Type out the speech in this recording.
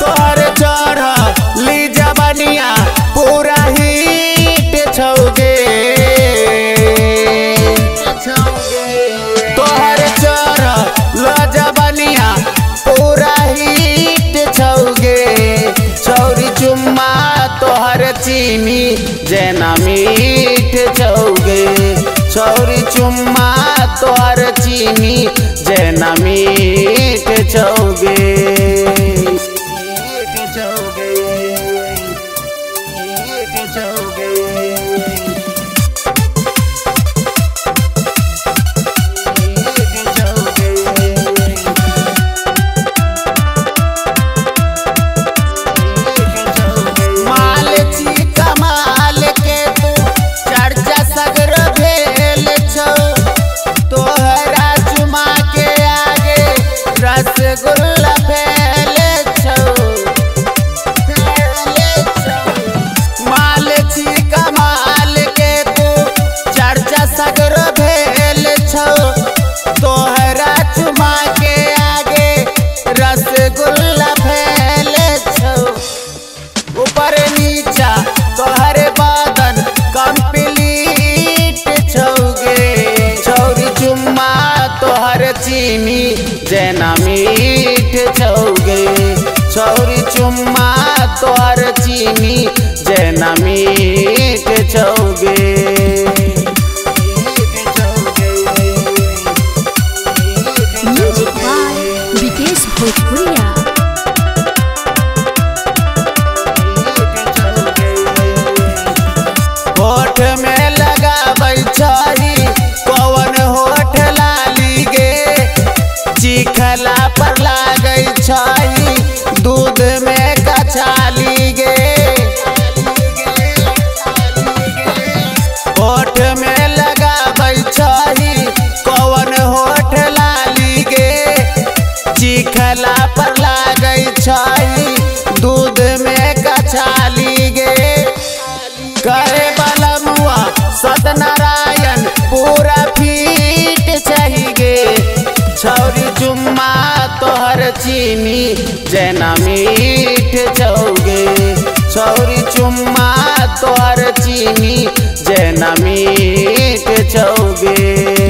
तोहरे चढ़ा ली जवानिया पूरा हिट छौगे, तोहरे चढ़ा ला जवानिया पूरा हिट छौगे। छौरी चुम्मा तोहरे चीनी जेना मीठ छौगे, छौरी चुम्मा तोहर चीनी जेना मीठ छौगे। रसगुल्ला फैले छौ, माल छी कमाल के तू चर्चा सगर भेले छौ। तोहरा चुमा के आगे रसगुल्ला फैले छौ। ऊपर नीचा तोहरे बादन कंप्लीट छौगे, छौरी चुम्मा तोहर चीनी जेना मीठ छौगे, छौरी चुम्मा तोहर चीनी जेना मीठ छौगे। चिखला पर लागई छई दूध में कचाली गे, होठ में लगावई छई कौन होठ लाली गे। चिखला पर लागई छई दूध में कचाली गे। करे वाला मुआ सतनारायण पूरा फीट छही गे, छौरी चुम्मा तोहर चीनी जेना मीठ छौगे, छौरी चुम्मा तोहर चीनी जेना मीठ छौगे।